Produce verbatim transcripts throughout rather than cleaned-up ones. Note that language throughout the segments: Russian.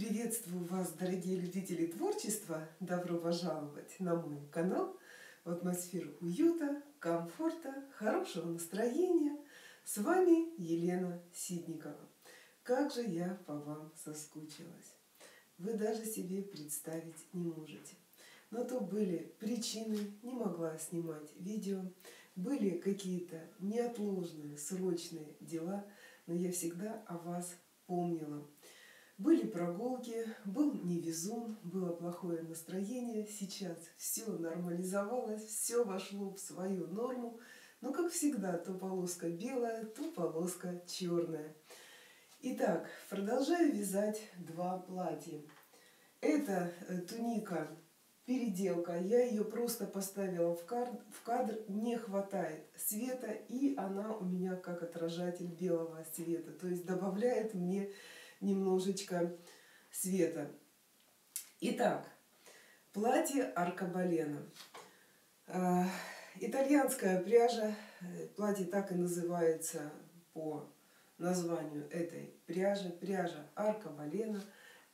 Приветствую вас, дорогие любители творчества! Добро пожаловать на мой канал в атмосферу уюта, комфорта, хорошего настроения. С вами Елена Ситникова. Как же я по вам соскучилась! Вы даже себе представить не можете. Но то были причины, не могла снимать видео, были какие-то неотложные, срочные дела, но я всегда о вас помнила. Были прогулки, был невезун, было плохое настроение. Сейчас все нормализовалось, все вошло в свою норму. Но, как всегда, то полоска белая, то полоска черная. Итак, продолжаю вязать два платья. Это туника, переделка. Я ее просто поставила в кадр, не хватает света, и она у меня как отражатель белого света. То есть добавляет мне немножечко света. Итак, платье Аркобалено. Итальянская пряжа. Платье так и называется по названию этой пряжи. Пряжа Аркобалено.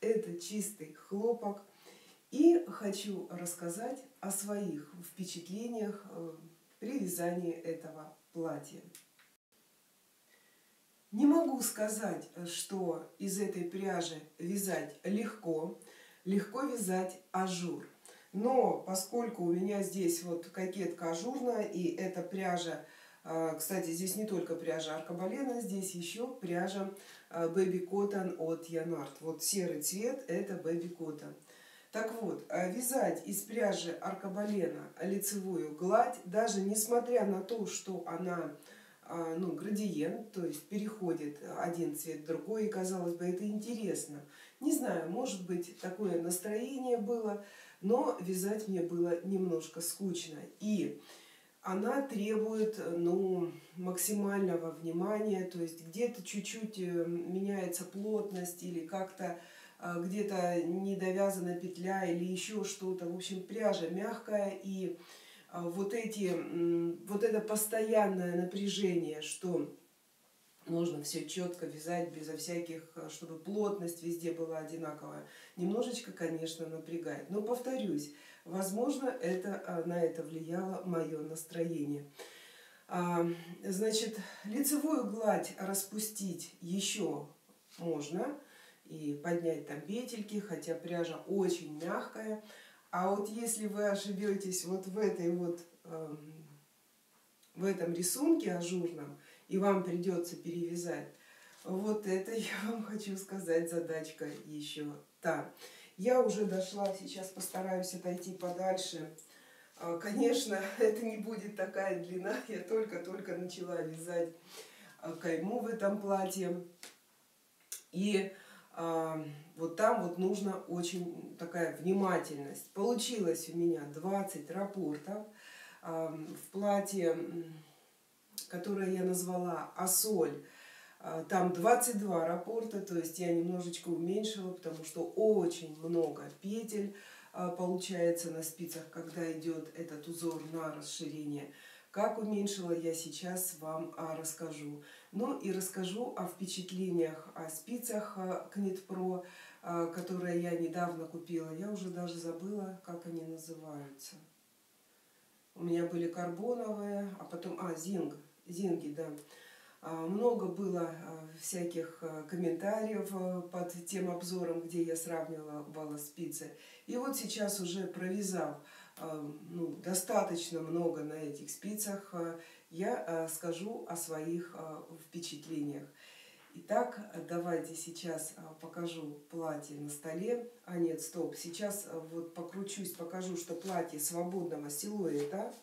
Это чистый хлопок. И хочу рассказать о своих впечатлениях при вязании этого платья. Не могу сказать, что из этой пряжи вязать легко, легко вязать ажур. Но поскольку у меня здесь вот кокетка ажурная, и эта пряжа, кстати, здесь не только пряжа Аркобалено, здесь еще пряжа Baby Cotton от YarnArt. Вот серый цвет – это Baby Cotton. Так вот, вязать из пряжи Аркобалено лицевую гладь, даже несмотря на то, что она... ну, градиент, то есть переходит один цвет в другой, и, казалось бы, это интересно. Не знаю, может быть, такое настроение было, но вязать мне было немножко скучно. И она требует, ну, максимального внимания, то есть где-то чуть-чуть меняется плотность, или как-то где-то недовязана петля, или еще что-то. В общем, пряжа мягкая, и... Вот, эти, вот это постоянное напряжение, что нужно все четко вязать, безо всяких, чтобы плотность везде была одинаковая, немножечко, конечно, напрягает. Но, повторюсь, возможно, это, на это влияло мое настроение. Значит, лицевую гладь распустить еще можно и поднять там петельки, хотя пряжа очень мягкая. А вот если вы ошибетесь вот в этой вот, э, в этом рисунке ажурном, и вам придется перевязать, вот это, я вам хочу сказать, задачка еще та. Я уже дошла, сейчас постараюсь отойти подальше. Конечно, это не будет такая длина, я только-только начала вязать кайму в этом платье. И... вот там вот нужна очень такая внимательность. Получилось у меня двадцать рапортов в платье, которое я назвала «Ассоль». Там двадцать два рапорта, то есть я немножечко уменьшила, потому что очень много петель получается на спицах, когда идет этот узор на расширение. Как уменьшила, я сейчас вам расскажу. Ну и расскажу о впечатлениях, о спицах КнитПро, которые я недавно купила. Я уже даже забыла, как они называются. У меня были карбоновые, а потом... А, зинг, зинги, да. Много было всяких комментариев под тем обзором, где я сравнивала спицы. И вот сейчас, уже провязав, ну, достаточно много на этих спицах, я скажу о своих впечатлениях. Итак, давайте сейчас покажу платье на столе. А нет, стоп, сейчас вот покручусь, покажу, что платье свободного силуэта.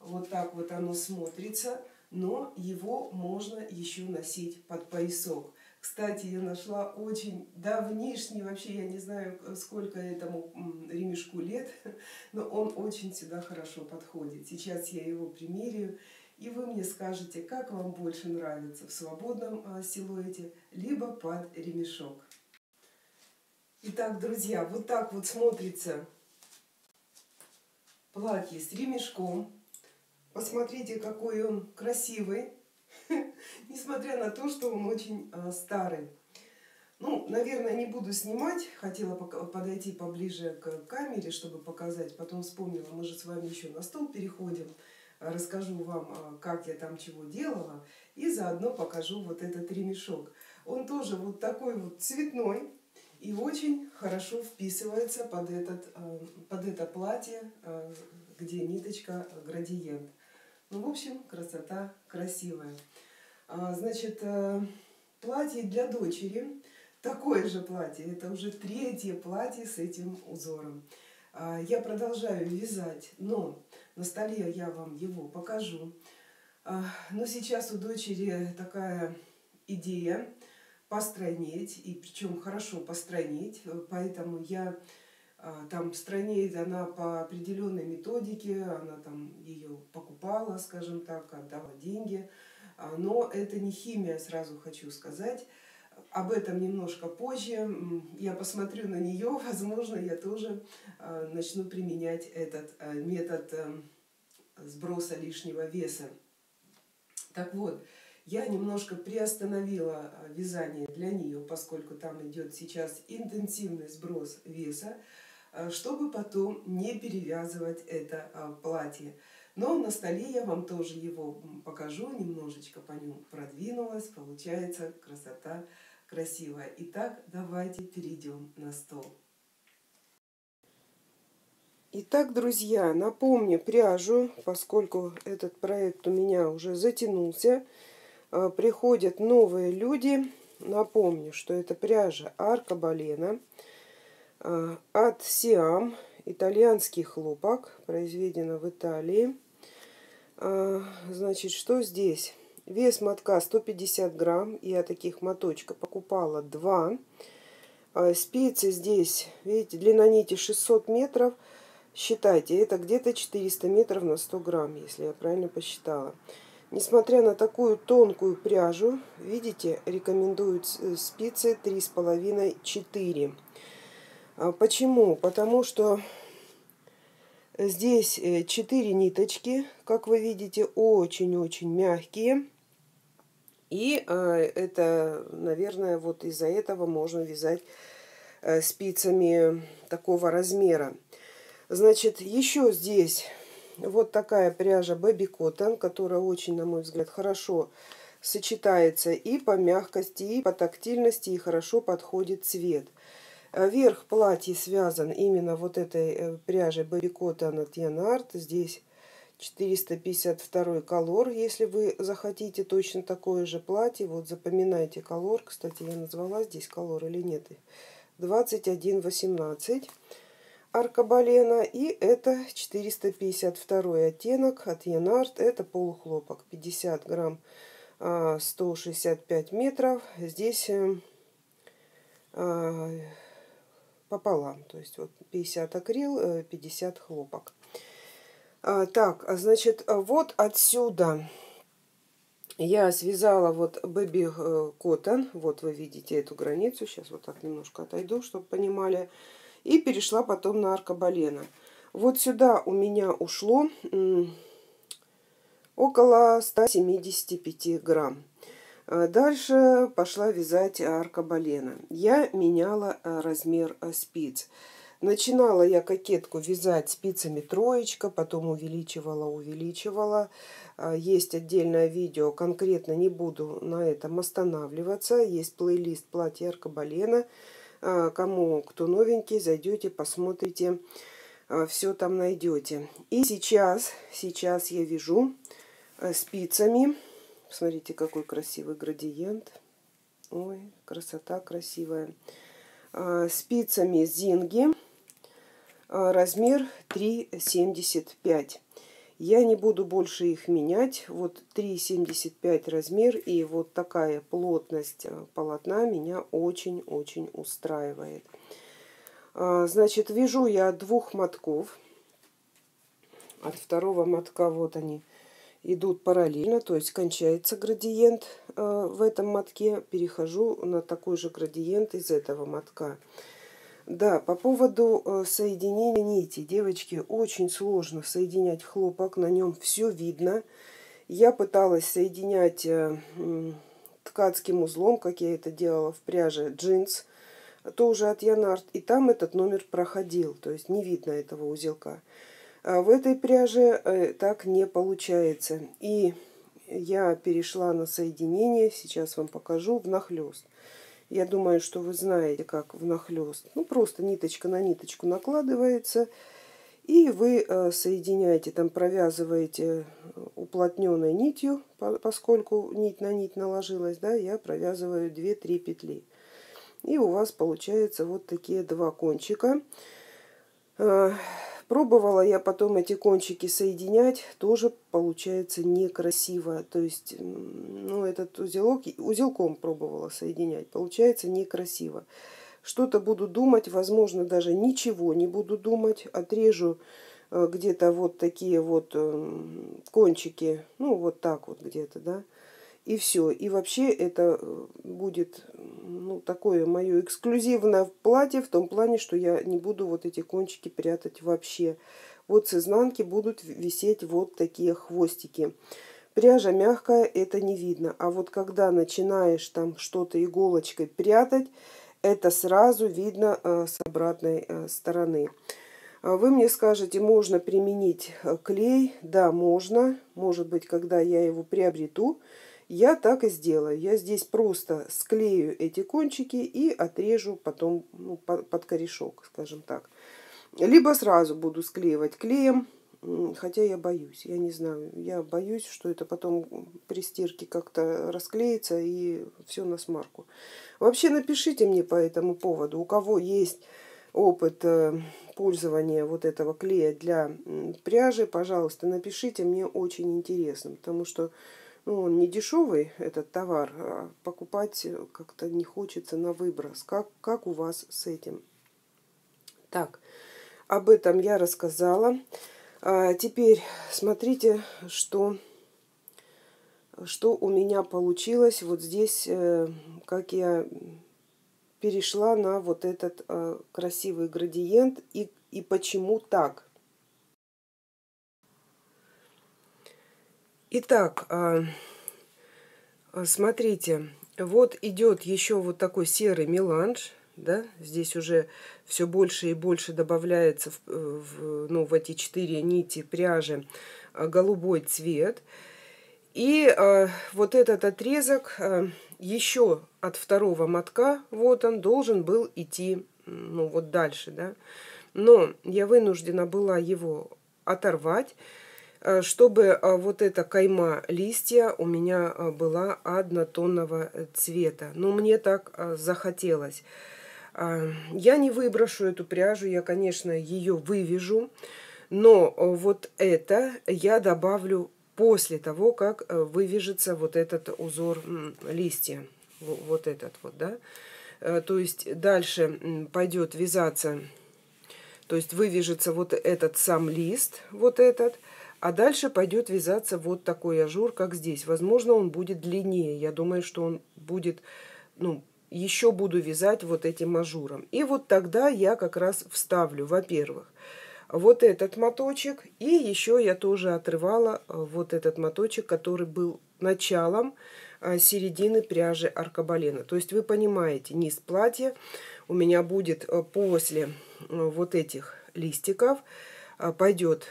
Вот так вот оно смотрится, но его можно еще носить под поясок. Кстати, я нашла очень давнишний, вообще я не знаю, сколько этому ремешку лет, но он очень сюда хорошо подходит. Сейчас я его примеряю, и вы мне скажете, как вам больше нравится, в свободном силуэте, либо под ремешок. Итак, друзья, вот так вот смотрится платье с ремешком. Посмотрите, какой он красивый, несмотря на то, что он очень старый. Ну, наверное, не буду снимать. Хотела подойти поближе к камере, чтобы показать. Потом вспомнила, мы же с вами еще на стол переходим. Расскажу вам, как я там чего делала. И заодно покажу вот этот ремешок. Он тоже вот такой вот цветной. И очень хорошо вписывается под, этот, под это платье, где ниточка градиент. Ну, в общем, красота красивая. Значит, платье для дочери. Такое же платье. Это уже третье платье с этим узором. Я продолжаю вязать, но на столе я вам его покажу. Но сейчас у дочери такая идея постройнеть, и причем хорошо постройнеть, поэтому я там стройнеет она по определенной методике, она там ее покупала, скажем так, отдала деньги, но это не химия, сразу хочу сказать. Об этом немножко позже. Я посмотрю на нее, возможно, я тоже начну применять этот метод сброса лишнего веса. Так вот, я немножко приостановила вязание для нее, поскольку там идет сейчас интенсивный сброс веса, чтобы потом не перевязывать это платье. Но на столе я вам тоже его покажу, немножечко по нему продвинулась, получается красота красивая. Итак, давайте перейдем на стол. Итак, друзья, напомню пряжу, поскольку этот проект у меня уже затянулся. Приходят новые люди. Напомню, что это пряжа Аркобалено от Сиам, итальянский хлопок, произведено в Италии. Значит, что здесь? Вес мотка сто пятьдесят грамм. Я таких моточка покупала два. Спицы здесь, видите, длина нити шестьсот метров. Считайте, это где-то четыреста метров на сто грамм, если я правильно посчитала. Несмотря на такую тонкую пряжу, видите, рекомендуют спицы три с половиной — четыре. Почему? Потому что здесь четыре ниточки, как вы видите, очень-очень мягкие. И это, наверное, вот из-за этого можно вязать спицами такого размера. Значит, еще здесь вот такая пряжа Baby Cotton, которая очень, на мой взгляд, хорошо сочетается и по мягкости, и по тактильности, и хорошо подходит цвет. Верх платья связан именно вот этой пряжей Baby Cotton от YarnArt. Здесь четыреста пятьдесят второй колор. Если вы захотите точно такое же платье, вот запоминайте колор. Кстати, я назвала здесь колор или нет. двадцать один восемнадцать Аркобалено. И это четыреста пятьдесят второй оттенок от YarnArt. Это полухлопок. пятьдесят грамм, сто шестьдесят пять метров. Здесь пополам, то есть вот пятьдесят акрил, пятьдесят хлопок. Так, значит, вот отсюда я связала вот Baby Cotton, вот вы видите эту границу, сейчас вот так немножко отойду, чтобы понимали, и перешла потом на Аркобалено. Вот сюда у меня ушло около ста семидесяти пяти грамм. Дальше пошла вязать Аркобалено. Я меняла размер спиц. Начинала я кокетку вязать спицами троечка, потом увеличивала, увеличивала. Есть отдельное видео, конкретно не буду на этом останавливаться. Есть плейлист платья Аркобалено. Кому кто новенький, зайдете, посмотрите, все там найдете. И сейчас, сейчас я вяжу спицами. Смотрите, какой красивый градиент. Ой, красота красивая. Спицами Зинги. Размер три семьдесят пять. Я не буду больше их менять. Вот три семьдесят пять размер. И вот такая плотность полотна меня очень-очень устраивает. Значит, вяжу я от двух мотков. От второго мотка вот они идут параллельно, то есть кончается градиент в этом мотке, перехожу на такой же градиент из этого мотка. Да, по поводу соединения нити, девочки, очень сложно соединять хлопок, на нем все видно. Я пыталась соединять ткацким узлом, как я это делала в пряже джинс, тоже от YarnArt, и там этот номер проходил, то есть не видно этого узелка. А в этой пряже так не получается. И я перешла на соединение, сейчас вам покажу, внахлёст. Я думаю, что вы знаете, как внахлёст. Ну, просто ниточка на ниточку накладывается, и вы соединяете, там провязываете уплотненной нитью, поскольку нить на нить наложилась, да, я провязываю две-три петли. И у вас получается вот такие два кончика. Пробовала я потом эти кончики соединять, тоже получается некрасиво. То есть, ну, этот узелок, узелком пробовала соединять, получается некрасиво. Что-то буду думать, возможно, даже ничего не буду думать. Отрежу где-то вот такие вот кончики, ну, вот так вот где-то, да. И все. И вообще это будет, ну, такое мое эксклюзивное платье в том плане, что я не буду вот эти кончики прятать вообще. Вот с изнанки будут висеть вот такие хвостики. Пряжа мягкая, это не видно. А вот когда начинаешь там что-то иголочкой прятать, это сразу видно с обратной стороны. Вы мне скажете, можно применить клей? Да, можно. Может быть, когда я его приобрету, я так и сделаю. Я здесь просто склею эти кончики и отрежу потом, ну, под корешок, скажем так. Либо сразу буду склеивать клеем, хотя я боюсь, я не знаю. Я боюсь, что это потом при стирке как-то расклеится и все на смарку. Вообще напишите мне по этому поводу, у кого есть опыт пользования вот этого клея для пряжи, пожалуйста, напишите, мне очень интересно, потому что, ну, он не дешевый, этот товар, а покупать как-то не хочется на выброс. Как, как у вас с этим? Так, об этом я рассказала. А теперь смотрите, что, что у меня получилось. Вот здесь, как я перешла на вот этот красивый градиент и, и почему так. Итак, смотрите, вот идет еще вот такой серый меланж, да, здесь уже все больше и больше добавляется в, в, ну, в эти четыре нити пряжи голубой цвет. И э, вот этот отрезок э, еще от второго мотка, вот он должен был идти, ну, вот дальше, да. Но я вынуждена была его оторвать, чтобы вот эта кайма листья у меня была однотонного цвета. Но мне так захотелось. Я не выброшу эту пряжу, я, конечно, ее вывяжу. Но вот это я добавлю после того, как вывяжется вот этот узор листья. Вот этот вот, да. То есть дальше пойдет вязаться, то есть вывяжется вот этот сам лист, вот этот. А дальше пойдет вязаться вот такой ажур, как здесь. Возможно, он будет длиннее. Я думаю, что он будет, ну, еще буду вязать вот этим ажуром. И вот тогда я как раз вставлю, во-первых, вот этот моточек. И еще я тоже отрывала вот этот моточек, который был началом середины пряжи Аркобалено. То есть вы понимаете, низ платья у меня будет после вот этих листиков пойдет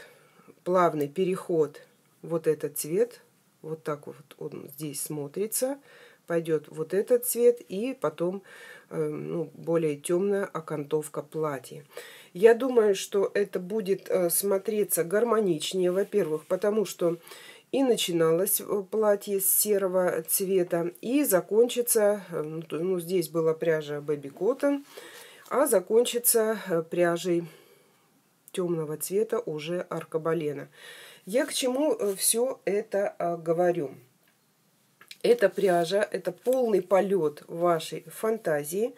плавный переход, вот этот цвет, вот так вот он здесь смотрится, пойдет вот этот цвет и потом, ну, более темная окантовка платья. Я думаю, что это будет смотреться гармоничнее, во-первых, потому что и начиналось платье с серого цвета, и закончится, ну, здесь была пряжа Baby Cotton, а закончится пряжей темного цвета уже Аркобалено. Я к чему все это говорю? Эта пряжа, это полный полет вашей фантазии.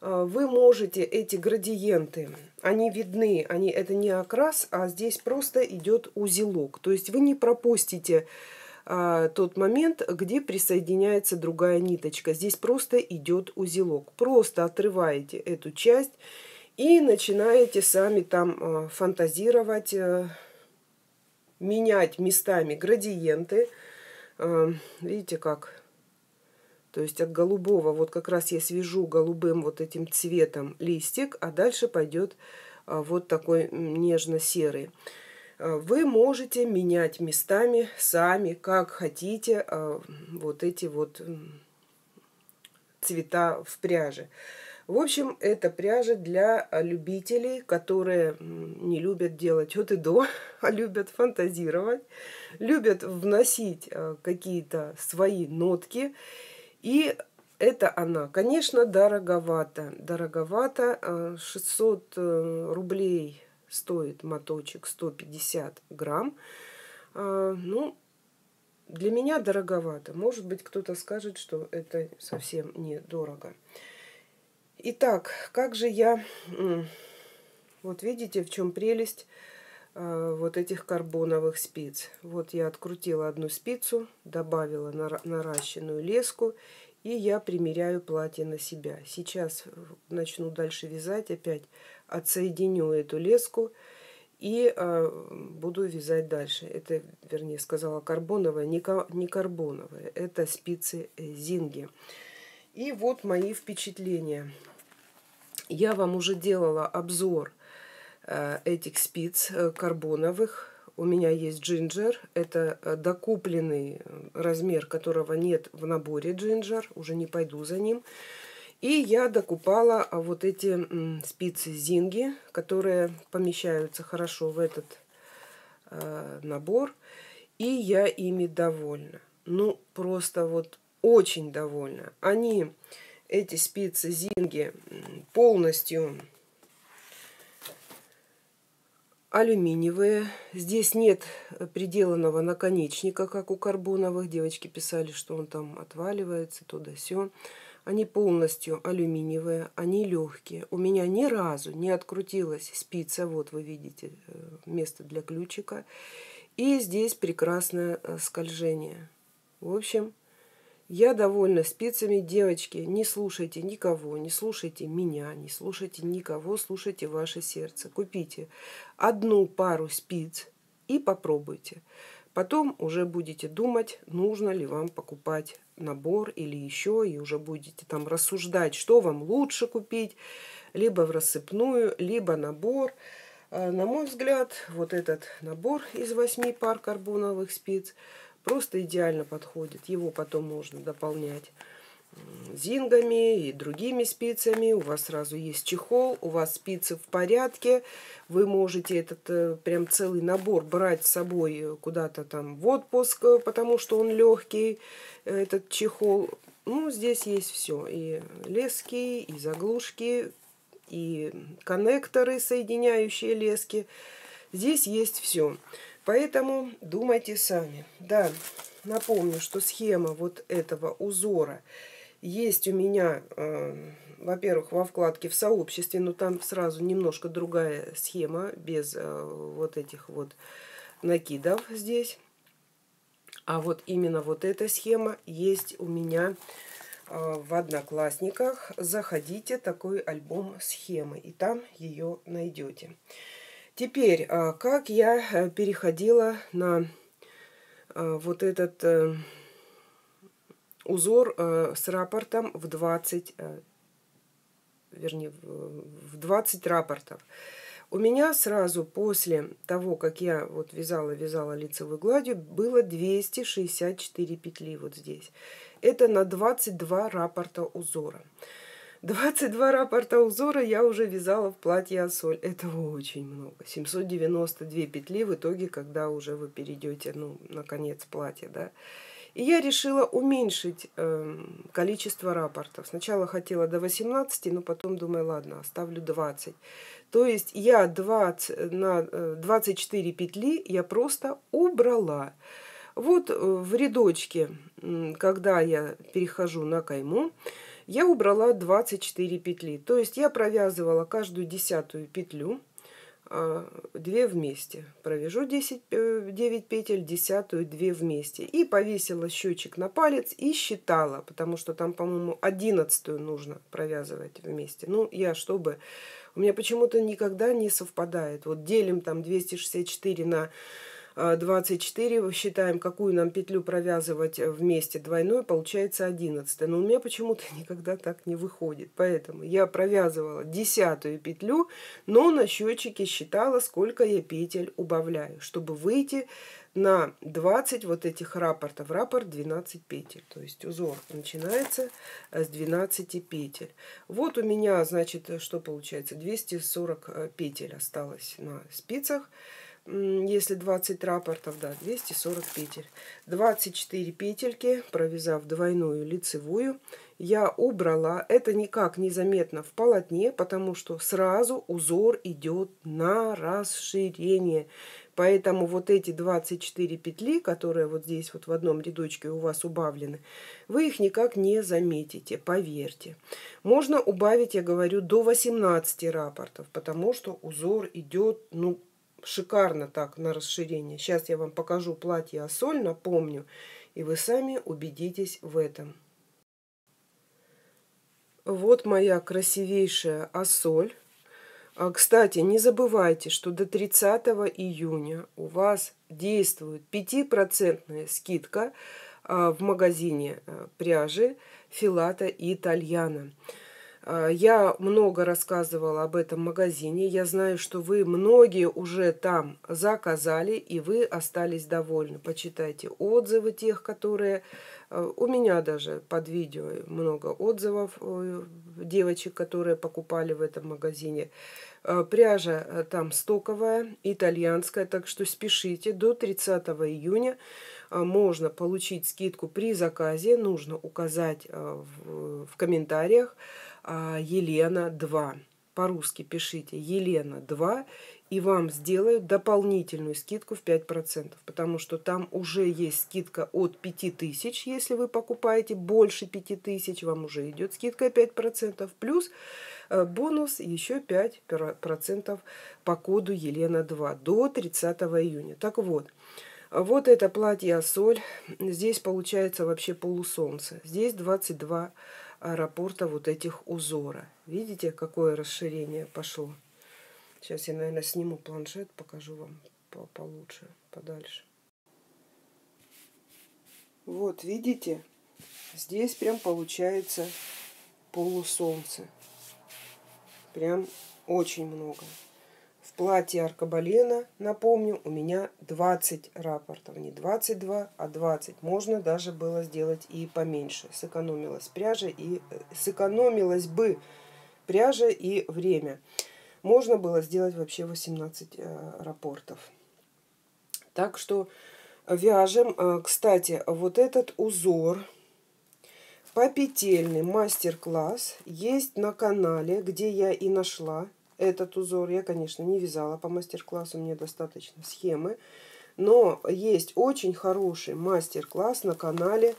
Вы можете эти градиенты, они видны, они, это не окрас, а здесь просто идет узелок. То есть вы не пропустите а, тот момент, где присоединяется другая ниточка. Здесь просто идет узелок. Просто отрываете эту часть и начинаете сами там фантазировать, менять местами градиенты. Видите, как То есть от голубого, вот как раз я свяжу голубым вот этим цветом листик, а дальше пойдет вот такой нежно-серый. Вы можете менять местами сами, как хотите, вот эти вот цвета в пряже. В общем, это пряжа для любителей, которые не любят делать от и до, а любят фантазировать, любят вносить какие-то свои нотки. И это она, конечно, дороговато. Дороговато, шестьсот рублей стоит моточек, сто пятьдесят грамм. Ну, для меня дороговато. Может быть, кто-то скажет, что это совсем недорого. Итак, как же я, вот видите, в чем прелесть вот этих карбоновых спиц. Вот я открутила одну спицу, добавила наращенную леску, и я примеряю платье на себя. Сейчас начну дальше вязать, опять отсоединю эту леску и буду вязать дальше. Это, вернее, сказала карбоновая, не карбоновая, это спицы Зинги. И вот мои впечатления. Я вам уже делала обзор этих спиц карбоновых. У меня есть Ginger. Это докупленный размер, которого нет в наборе Ginger. Уже не пойду за ним. И я докупала вот эти спицы Зинги, которые помещаются хорошо в этот набор. И я ими довольна. Ну, просто вот очень довольна. Они, эти спицы Зинги, полностью алюминиевые. Здесь нет приделанного наконечника, как у карбоновых. Девочки писали, что он там отваливается, то да сё. Они полностью алюминиевые, они легкие. У меня ни разу не открутилась спица. Вот вы видите место для ключика. И здесь прекрасное скольжение. В общем, я довольна спицами. Девочки, не слушайте никого, не слушайте меня, не слушайте никого, слушайте ваше сердце. Купите одну пару спиц и попробуйте. Потом уже будете думать, нужно ли вам покупать набор или еще, и уже будете там рассуждать, что вам лучше купить, либо в рассыпную, либо набор. На мой взгляд, вот этот набор из восьми пар карбоновых спиц просто идеально подходит. Его потом можно дополнять зингами и другими спицами. У вас сразу есть чехол, у вас спицы в порядке. Вы можете этот прям целый набор брать с собой куда-то там в отпуск, потому что он легкий, этот чехол. Ну, здесь есть все. И лески, и заглушки, и коннекторы, соединяющие лески. Здесь есть все. Поэтому думайте сами. Да, напомню, что схема вот этого узора есть у меня, э, во-первых, во вкладке в сообществе, но там сразу немножко другая схема, без э, вот этих вот накидов здесь. А вот именно вот эта схема есть у меня э, в Одноклассниках. Заходите, такой альбом схемы, и там ее найдете. Теперь, как я переходила на вот этот узор с рапортом в двадцать, вернее, в двадцать рапортов. У меня сразу после того, как я вот вязала-вязала лицевой гладью, было двести шестьдесят четыре петли вот здесь. Это на двадцать два рапорта узора. двадцать два раппорта узора я уже вязала в платье ассоль. Это очень много. семьсот девяносто две петли в итоге, когда уже вы перейдете, ну, на конец платья, да. И я решила уменьшить э, количество раппортов. Сначала хотела до восемнадцати, но потом думаю, ладно, оставлю двадцать. То есть я двадцать, на двадцать четыре петли я просто убрала. Вот в рядочке, когда я перехожу на кайму, я убрала двадцать четыре петли. То есть я провязывала каждую десятую петлю, две вместе. Провяжу десять, девять петель, десятую, две вместе. И повесила счетчик на палец и считала, потому что там, по-моему, одиннадцатую нужно провязывать вместе. Ну, я чтобы... У меня почему-то никогда не совпадает. Вот делим там двести шестьдесят четыре на двадцать четыре считаем, какую нам петлю провязывать вместе двойной, получается одиннадцать. Но у меня почему-то никогда так не выходит. Поэтому я провязывала десятую петлю, но на счетчике считала, сколько я петель убавляю, чтобы выйти на двадцать вот этих рапортов. Раппорт двенадцать петель, то есть узор начинается с двенадцати петель. Вот у меня, значит, что получается, двести сорок петель осталось на спицах. Если двадцать рапортов, да, двести сорок петель. двадцать четыре петельки, провязав двойную лицевую, я убрала. Это никак не заметно в полотне, потому что сразу узор идет на расширение. Поэтому вот эти двадцать четыре петли, которые вот здесь вот в одном рядочке у вас убавлены, вы их никак не заметите, поверьте. Можно убавить, я говорю, до восемнадцати рапортов, потому что узор идет, ну, шикарно так, на расширение. Сейчас я вам покажу платье ассоль, напомню, и вы сами убедитесь в этом. Вот моя красивейшая ассоль. Кстати, не забывайте, что до тридцатого июня у вас действует пятипроцентная скидка в магазине пряжи Filata Italiana. Я много рассказывала об этом магазине. Я знаю, что вы многие уже там заказали, и вы остались довольны. Почитайте отзывы тех, которые... У меня даже под видео много отзывов девочек, которые покупали в этом магазине. Пряжа там стоковая, итальянская, так что спешите. До тридцатого июня можно получить скидку при заказе. Нужно указать в комментариях Елена два. По-русски пишите Елена два, и вам сделают дополнительную скидку в пять процентов, потому что там уже есть скидка от пяти тысяч. Если вы покупаете больше пяти тысяч, вам уже идет скидка пять процентов, плюс бонус еще пять процентов по коду Елена два до тридцатого июня. Так вот. Вот это платье ассоль. Здесь получается вообще полусолнце. Здесь двадцать два раппорта вот этих узора. Видите, какое расширение пошло? Сейчас я, наверное, сниму планшет, покажу вам получше, подальше. Вот, видите? Здесь прям получается полусолнце. Прям очень много. Платье Аркобалено, напомню, у меня двадцать рапортов, не двадцать два, а двадцать. Можно даже было сделать и поменьше. Сэкономилась пряжа и сэкономилась бы пряжа и время. Можно было сделать вообще восемнадцать рапортов. Так что вяжем. Кстати, вот этот узор попетельный мастер-класс есть на канале, где я и нашла этот узор. Я, конечно, не вязала по мастер-классу, мне достаточно схемы. Но есть очень хороший мастер-класс на канале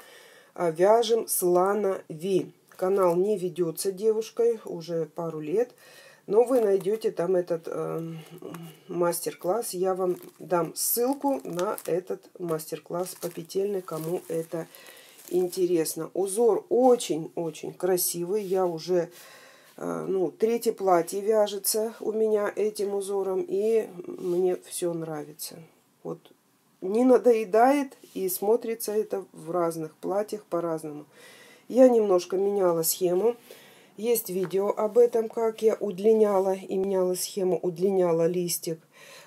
«Вяжем с Lana Ви». Канал не ведется девушкой уже пару лет, но вы найдете там этот э, мастер-класс. Я вам дам ссылку на этот мастер-класс по петельной, кому это интересно. Узор очень-очень красивый. Я уже... Ну, третье платье вяжется у меня этим узором, и мне все нравится. Вот, не надоедает, и смотрится это в разных платьях по-разному. Я немножко меняла схему. Есть видео об этом, как я удлиняла и меняла схему, удлиняла листик.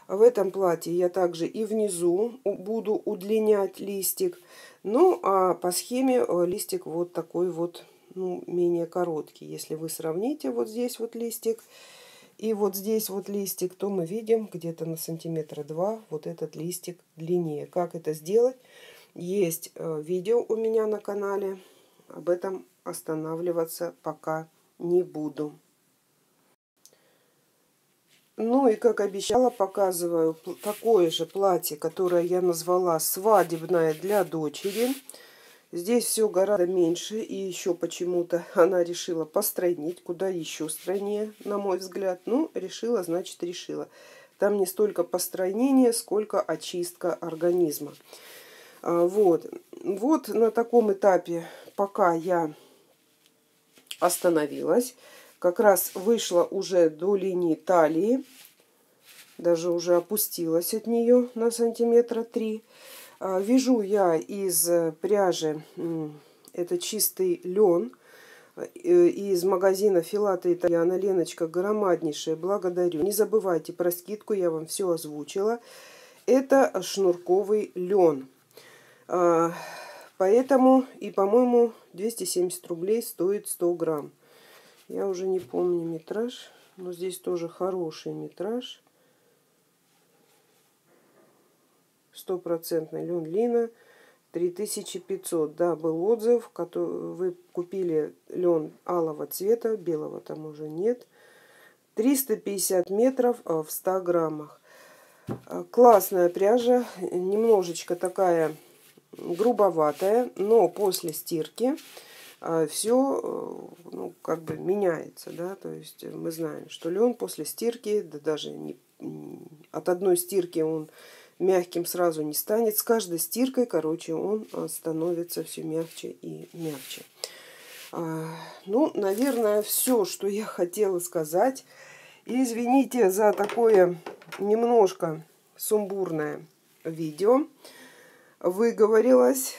В этом платье я также и внизу буду удлинять листик. Ну, а по схеме листик вот такой вот. Ну, менее короткий. Если вы сравните вот здесь вот листик и вот здесь вот листик, то мы видим где-то на сантиметра два вот этот листик длиннее. Как это сделать? Есть видео у меня на канале. Об этом останавливаться пока не буду. Ну и, как обещала, показываю такое же платье, которое я назвала «Свадебное для дочери». Здесь все гораздо меньше, и еще почему-то она решила постройнить, куда еще стройнее, на мой взгляд. Ну, решила, значит, решила. Там не столько постройнение, сколько очистка организма. Вот, вот на таком этапе пока я остановилась. Как раз вышла уже до линии талии. даже уже опустилась от нее на сантиметра три. Вяжу я из пряжи, это чистый лен, из магазина Filata Italiana. Леночка, громаднейшая, благодарю. Не забывайте про скидку, я вам все озвучила. Это шнурковый лен. Поэтому, и, по-моему, двести семьдесят рублей стоит сто грамм. Я уже не помню метраж, но здесь тоже хороший метраж. сто процентов лен лина. три тысячи пятьсот. Да, был отзыв. Вы купили лен алого цвета, белого там уже нет. триста пятьдесят метров в ста граммах. Классная пряжа. Немножечко такая грубоватая, но после стирки все, ну, как бы меняется, да, то есть мы знаем, что лен после стирки, да даже не, от одной стирки он мягким сразу не станет, с каждой стиркой, короче, он становится все мягче и мягче. Ну, наверное, все, что я хотела сказать. Извините за такое немножко сумбурное видео, выговорилась.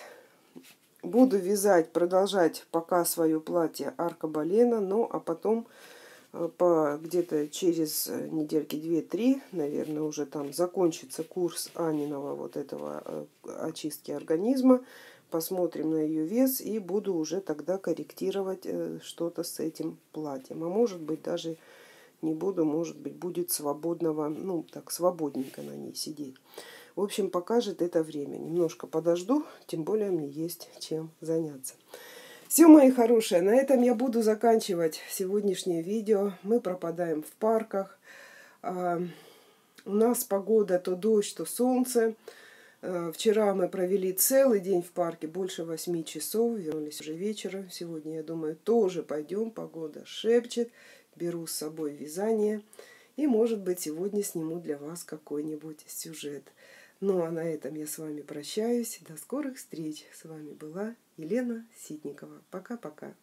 Буду вязать, продолжать пока свое платье Аркобалено, ну а потом по где-то через недельки две-три, наверное, уже там закончится курс Аниного вот этого очистки организма. Посмотрим на ее вес и буду уже тогда корректировать что-то с этим платьем. А может быть, даже не буду, может быть, будет свободного, ну так, свободненько на ней сидеть. В общем, покажет это время. Немножко подожду, тем более мне есть чем заняться. Все, мои хорошие, на этом я буду заканчивать сегодняшнее видео. Мы пропадаем в парках. У нас погода то дождь, то солнце. Вчера мы провели целый день в парке, больше восьми часов. Вернулись уже вечером. Сегодня, я думаю, тоже пойдем. Погода шепчет. Беру с собой вязание. И, может быть, сегодня сниму для вас какой-нибудь сюжет. Ну, а на этом я с вами прощаюсь. До скорых встреч. С вами была Елена Ситникова. Пока-пока.